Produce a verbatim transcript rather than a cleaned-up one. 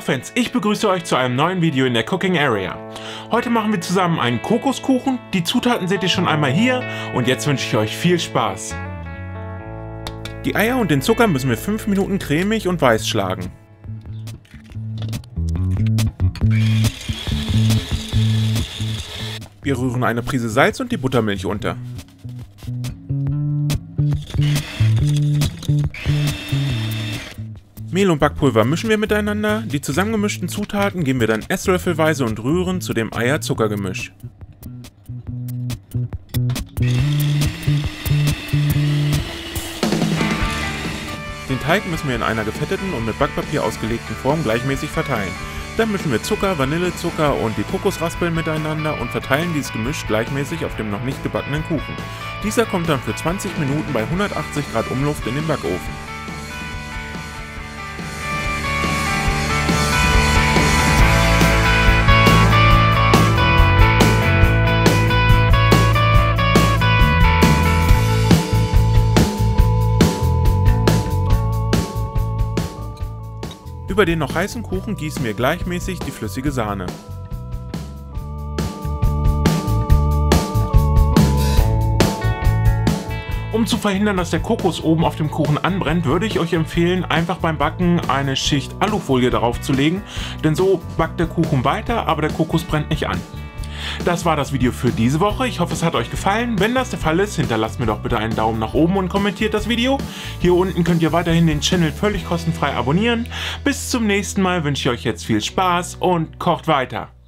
Fachfans, ich begrüße euch zu einem neuen Video in der Cooking Area. Heute machen wir zusammen einen Kokoskuchen, die Zutaten seht ihr schon einmal hier und jetzt wünsche ich euch viel Spaß. Die Eier und den Zucker müssen wir fünf Minuten cremig und weiß schlagen. Wir rühren eine Prise Salz und die Buttermilch unter. Mehl und Backpulver mischen wir miteinander, die zusammengemischten Zutaten geben wir dann esslöffelweise und rühren zu dem Eier-Zucker-Gemisch. Den Teig müssen wir in einer gefetteten und mit Backpapier ausgelegten Form gleichmäßig verteilen. Dann mischen wir Zucker, Vanillezucker und die Kokosraspeln miteinander und verteilen dieses Gemisch gleichmäßig auf dem noch nicht gebackenen Kuchen. Dieser kommt dann für zwanzig Minuten bei hundertachtzig Grad Umluft in den Backofen. Über den noch heißen Kuchen gießen wir gleichmäßig die flüssige Sahne. Um zu verhindern, dass der Kokos oben auf dem Kuchen anbrennt, würde ich euch empfehlen, einfach beim Backen eine Schicht Alufolie darauf zu legen, denn so backt der Kuchen weiter, aber der Kokos brennt nicht an. Das war das Video für diese Woche. Ich hoffe, es hat euch gefallen. Wenn das der Fall ist, hinterlasst mir doch bitte einen Daumen nach oben und kommentiert das Video. Hier unten könnt ihr weiterhin den Channel völlig kostenfrei abonnieren. Bis zum nächsten Mal wünsche ich euch jetzt viel Spaß und kocht weiter.